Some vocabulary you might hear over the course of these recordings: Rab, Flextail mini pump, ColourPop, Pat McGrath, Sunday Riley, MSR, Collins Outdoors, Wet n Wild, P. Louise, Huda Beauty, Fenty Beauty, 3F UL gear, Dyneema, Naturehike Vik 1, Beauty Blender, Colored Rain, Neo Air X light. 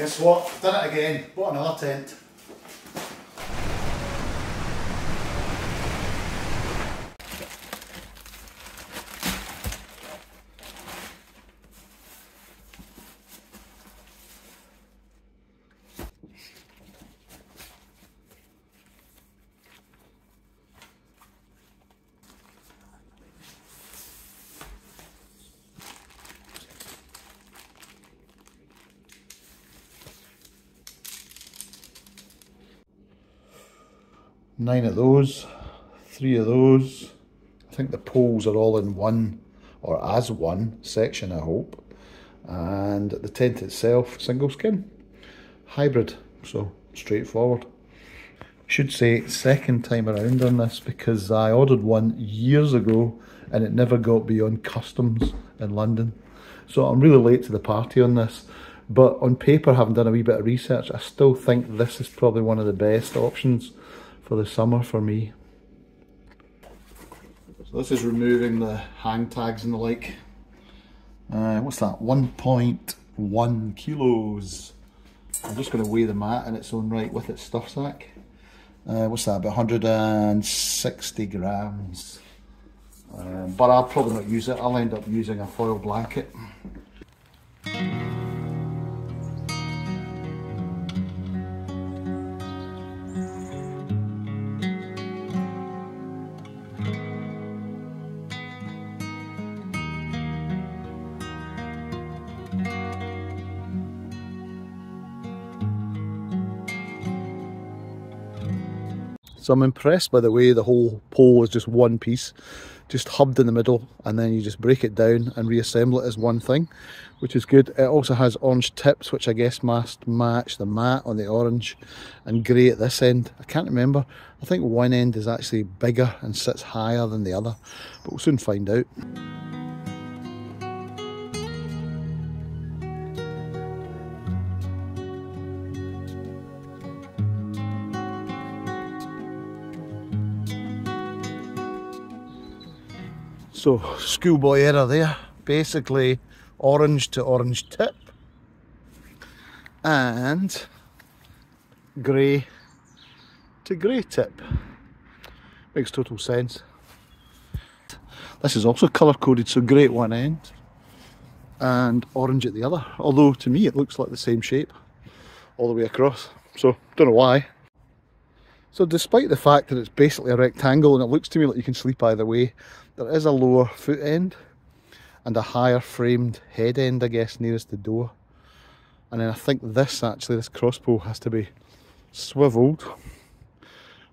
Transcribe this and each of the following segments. Guess what? Done it again. Bought another tent. Nine of those, three of those. I think the poles are all in one, or as one section, I hope. And the tent itself, single skin, hybrid, so straightforward. Should say second time around on this because I ordered one years ago and it never got beyond customs in London. So I'm really late to the party on this. But on paper, having done a wee bit of research, I still think this is probably one of the best options for the summer for me. So this is removing the hang tags and the like. What's that? 1.1 kilos. I'm just going to weigh the mat in its own right with its stuff sack. What's that? About 160 grams. But I'll probably not use it. I'll end up using a foil blanket. So I'm impressed by the way the whole pole is just one piece, just hubbed in the middle, and then you just break it down and reassemble it as one thing, which is good. It also has orange tips, which I guess must match the mat on the orange, and grey at this end. I can't remember. I think one end is actually bigger and sits higher than the other, but we'll soon find out. So, schoolboy error there, basically orange to orange tip and grey to grey tip. Makes total sense. This is also colour coded, so grey at one end and orange at the other, although to me it looks like the same shape all the way across, so don't know why. So despite the fact that it's basically a rectangle and it looks to me like you can sleep either way, there is a lower foot end and a higher framed head end, I guess, nearest the door. And then I think this actually, this crossbow has to be swiveled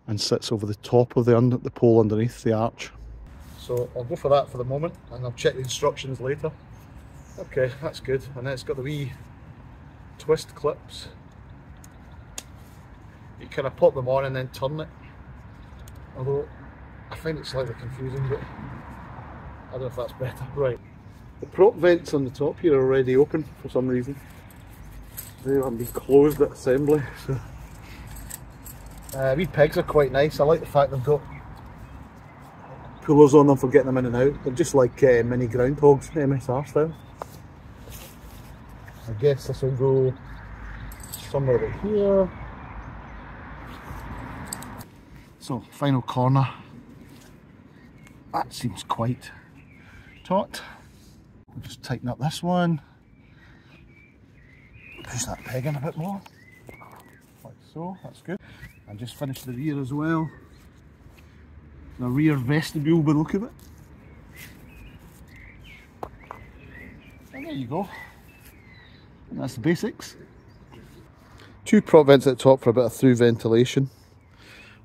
and sits over the top of the pole underneath the arch. So I'll go for that for the moment and I'll check the instructions later. Okay, that's good. And then it's got the wee twist clips. You kind of pop them on and then turn it, although I find it slightly confusing, but I don't know if that's better. Right, the prop vents on the top here are already open for some reason. They haven't been closed at assembly, so. These pegs are quite nice. I like the fact they've got pullers on them for getting them in and out. They're just like mini groundhogs, MSR style. I guess this will go somewhere over here. So, final corner. That seems quite taut. We'll just tighten up this one. Push that peg in a bit more. Like so, that's good. And just finish the rear as well. The rear vestibule by the look of it. And there you go. And that's the basics. Two prop vents at the top for a bit of through ventilation,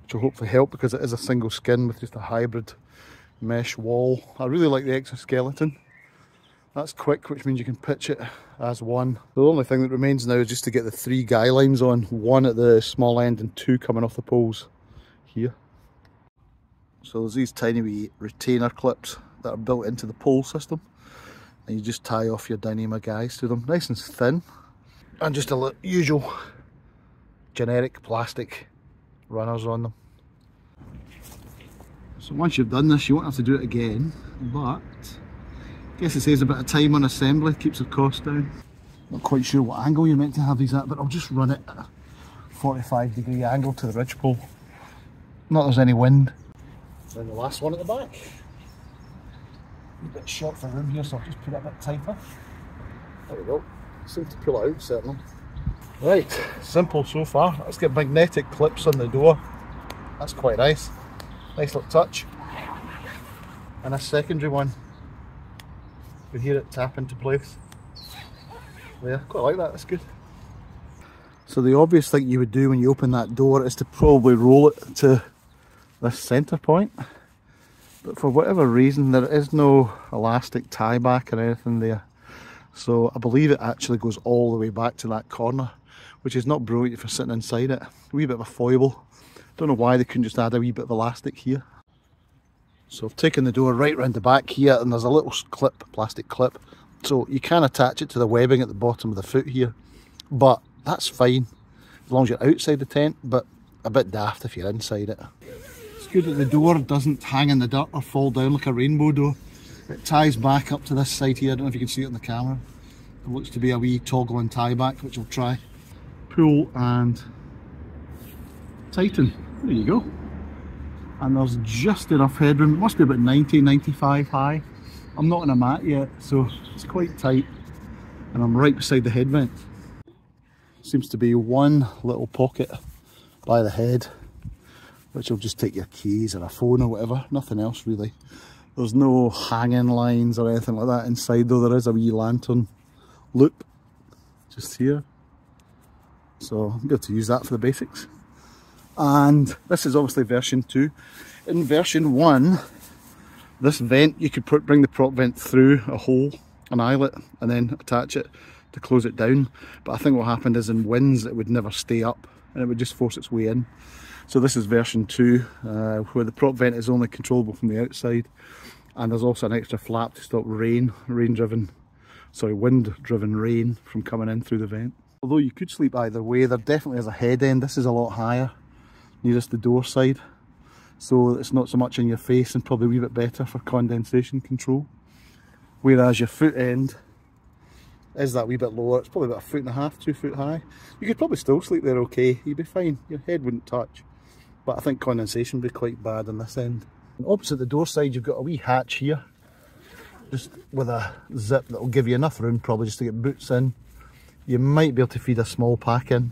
which will hopefully help because it is a single skin with just a hybrid mesh wall. I really like the exoskeleton. That's quick, which means you can pitch it as one. The only thing that remains now is just to get the three guy lines on, one at the small end and two coming off the poles here. So there's these tiny wee retainer clips that are built into the pole system, and you just tie off your Dyneema guys to them, nice and thin. And just a usual generic plastic runners on them. So once you've done this, you won't have to do it again, but I guess it saves a bit of time on assembly, keeps the cost down. Not quite sure what angle you're meant to have these at, but I'll just run it at a 45 degree angle to the ridge pole. Not there's any wind. Then the last one at the back. A bit short for room here, so I'll just put it a bit tighter. There we go. Seems to pull out, certainly. Right, simple so far. Let's get magnetic clips on the door. That's quite nice. Nice little touch. And a secondary one. We hear it tap into place. Yeah, quite like that, that's good. So the obvious thing you would do when you open that door is to probably roll it to this centre point. But for whatever reason, there is no elastic tie back or anything there. So I believe it actually goes all the way back to that corner, which is not brilliant for sitting inside it. A wee bit of a foible. Don't know why they couldn't just add a wee bit of elastic here. So I've taken the door right round the back here, and there's a little clip, plastic clip. So you can attach it to the webbing at the bottom of the foot here, but that's fine as long as you're outside the tent, but a bit daft if you're inside it. It's good that the door doesn't hang in the dirt or fall down like a rainbow door. It ties back up to this side here. I don't know if you can see it on the camera. It looks to be a wee toggle and tie back, which I'll try. Pull and tighten. There you go. And there's just enough headroom. It must be about 90, 95 high. I'm not on a mat yet, so it's quite tight. And I'm right beside the head vent. Seems to be one little pocket by the head, which will just take your keys or a phone or whatever. Nothing else really. There's no hanging lines or anything like that inside, though there is a wee lantern loop just here. So I'm good to use that for the basics. And this is obviously version 2. In version 1, this vent, you could bring the prop vent through a hole, an eyelet, and then attach it to close it down. But I think what happened is in winds, it would never stay up and it would just force its way in. So this is version 2, where the prop vent is only controllable from the outside, and there's also an extra flap to stop wind-driven rain from coming in through the vent. Although you could sleep either way, there definitely is a head end. This is a lot higher, nearest the door side, so it's not so much in your face and probably a wee bit better for condensation control. Whereas your foot end is that wee bit lower. It's probably about 1.5 foot, 2 foot high. You could probably still sleep there okay, you'd be fine, your head wouldn't touch. But I think condensation would be quite bad on this end. And opposite the door side, you've got a wee hatch here, just with a zip that'll give you enough room probably just to get boots in. You might be able to feed a small pack in,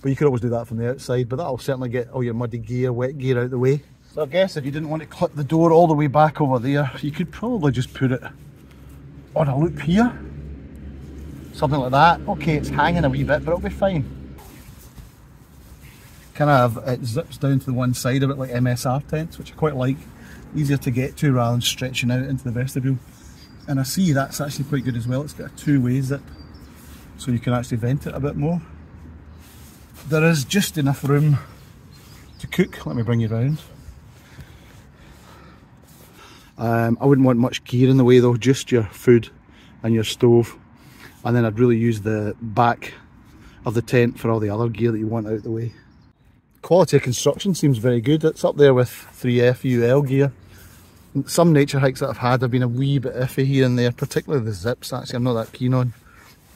but you could always do that from the outside, but that'll certainly get all your muddy gear, wet gear out the way. So I guess if you didn't want to clip the door all the way back over there, you could probably just put it on a loop here. Something like that. Okay, it's hanging a wee bit, but it'll be fine. Kind of, it zips down to the one side a bit like MSR tents, which I quite like. Easier to get to rather than stretching out into the vestibule. And I see that's actually quite good as well. It's got a two-way zip, so you can actually vent it a bit more. There is just enough room to cook. Let me bring you round. I wouldn't want much gear in the way though, just your food and your stove. And then I'd really use the back of the tent for all the other gear that you want out the way. Quality of construction seems very good. It's up there with 3F UL gear. Some nature hikes that I've had have been a wee bit iffy here and there, particularly the zips actually, I'm not that keen on.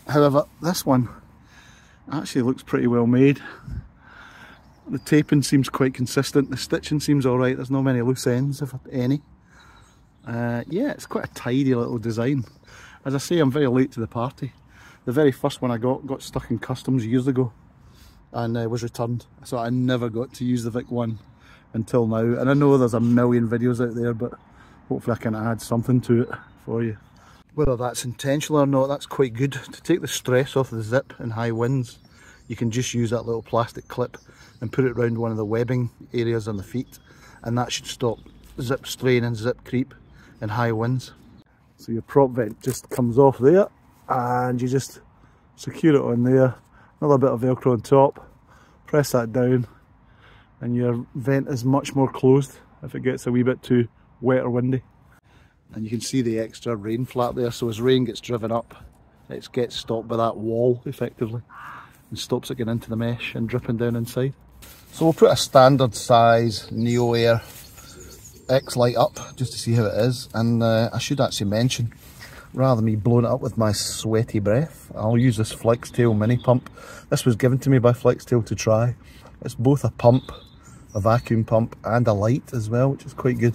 However, this one actually looks pretty well made. The taping seems quite consistent, the stitching seems alright, there's not many loose ends, if any. Yeah, it's quite a tidy little design. As I say, I'm very late to the party. The very first one I got stuck in customs years ago and was returned. So I never got to use the Vic 1 until now. And I know there's a million videos out there, but hopefully I can add something to it for you. Whether that's intentional or not, that's quite good. To take the stress off the zip in high winds, you can just use that little plastic clip and put it around one of the webbing areas on the feet. And that should stop zip strain and zip creep in high winds. So your prop vent just comes off there and you just secure it on there, another bit of velcro on top, press that down and your vent is much more closed if it gets a wee bit too wet or windy. And you can see the extra rain flap there, so as rain gets driven up it gets stopped by that wall effectively and stops it getting into the mesh and dripping down inside. So we'll put a standard size Neo Air X light up just to see how it is, and I should actually mention rather than me blowing it up with my sweaty breath, I'll use this Flextail mini pump. This was given to me by Flextail to try. It's both a pump, a vacuum pump, and a light as well, which is quite good.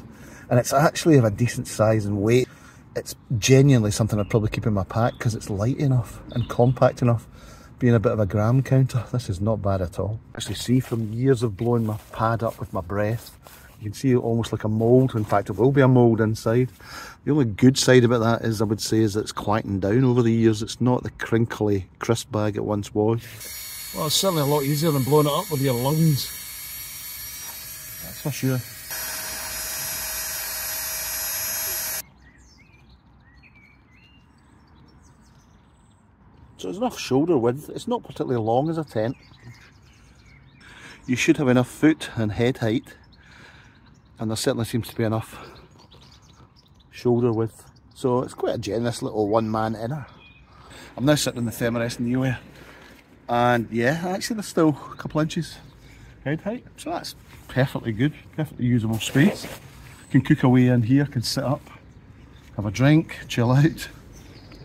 And it's actually of a decent size and weight. It's genuinely something I'd probably keep in my pack because it's light enough and compact enough. Being a bit of a gram counter, this is not bad at all. Actually see, from years of blowing my pad up with my breath, you can see it almost like a mould. In fact, it will be a mould inside. The only good side about that is, I would say, is that it's quieting down over the years. It's not the crinkly, crisp bag it once was. Well, it's certainly a lot easier than blowing it up with your lungs. That's for sure. So it's enough shoulder width. It's not particularly long as a tent. You should have enough foot and head height. And there certainly seems to be enough shoulder width. So it's quite a generous little one-man inner. I'm now sitting in the Femarest Neo Air. And yeah, actually there's still a couple inches head height. So that's perfectly good, perfectly usable space. Can cook away in here, can sit up, have a drink, chill out.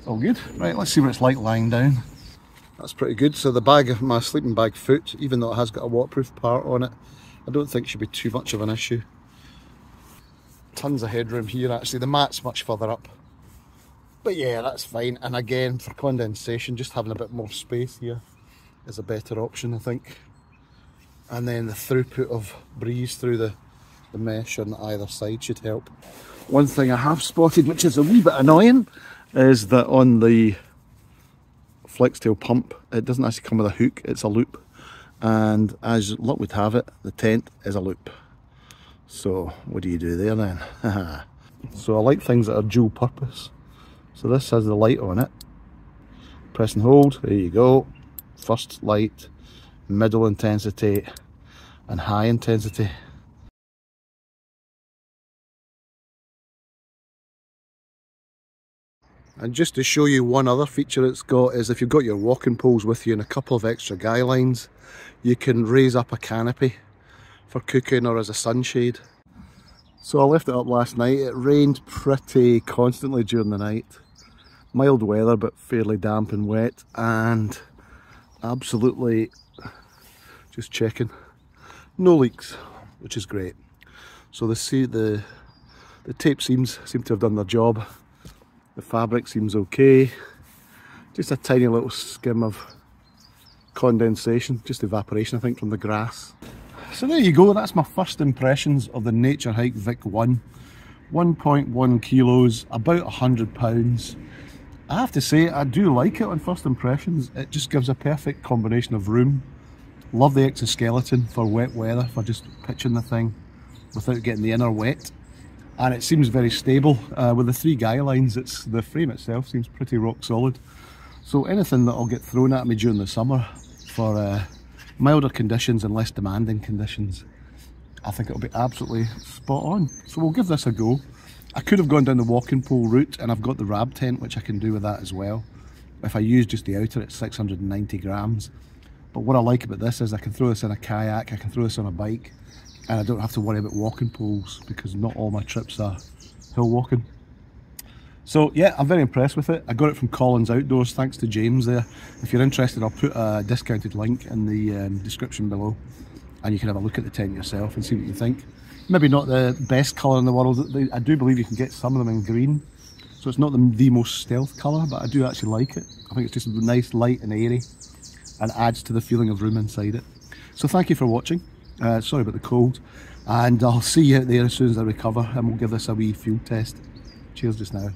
All good. Right, let's see what it's like lying down. That's pretty good. So the bag of my sleeping bag foot, even though it has got a waterproof part on it, I don't think should be too much of an issue. Tons of headroom here actually, the mat's much further up. But yeah, that's fine, and again, for condensation, just having a bit more space here is a better option, I think. And then the throughput of breeze through the mesh on either side should help. One thing I have spotted, which is a wee bit annoying, is that on the Flextail pump, it doesn't actually come with a hook, it's a loop. And as luck would have it, the tent is a loop. So what do you do there then? So I like things that are dual purpose. So this has the light on it. Press and hold, there you go. First light, middle intensity, and high intensity. And just to show you one other feature it's got is, if you've got your walking poles with you and a couple of extra guy lines, you can raise up a canopy for cooking or as a sunshade. So I left it up last night. It rained pretty constantly during the night. Mild weather but fairly damp and wet, and absolutely, just checking, no leaks, which is great. So the tape seams seem to have done their job. The fabric seems okay. Just a tiny little skim of condensation, just evaporation I think from the grass. So there you go, that's my first impressions of the Naturehike Vik 1. 1.1 kilos, about 100 pounds. I have to say, I do like it on first impressions. It just gives a perfect combination of room. Love the exoskeleton for wet weather, for just pitching the thing without getting the inner wet. And it seems very stable. With the three guy lines, the frame itself seems pretty rock solid. So anything that'll get thrown at me during the summer for milder conditions and less demanding conditions, I think it'll be absolutely spot on. So we'll give this a go. I could have gone down the walking pole route, and I've got the Rab tent, which I can do with that as well. If I use just the outer, it's 690 grams. But what I like about this is I can throw this in a kayak, I can throw this on a bike, and I don't have to worry about walking poles because not all my trips are hill walking. So yeah, I'm very impressed with it. I got it from Collins Outdoors, thanks to James there. If you're interested, I'll put a discounted link in the description below, and you can have a look at the tent yourself and see what you think. Maybe not the best colour in the world. I do believe you can get some of them in green, so it's not the most stealth colour, but I do actually like it. I think it's just nice, light and airy, and adds to the feeling of room inside it. So thank you for watching. Sorry about the cold, and I'll see you out there as soon as I recover, and we'll give this a wee field test. Cheers just now.